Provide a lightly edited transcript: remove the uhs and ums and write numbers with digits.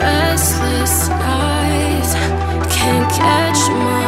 Restless eyes can't catch my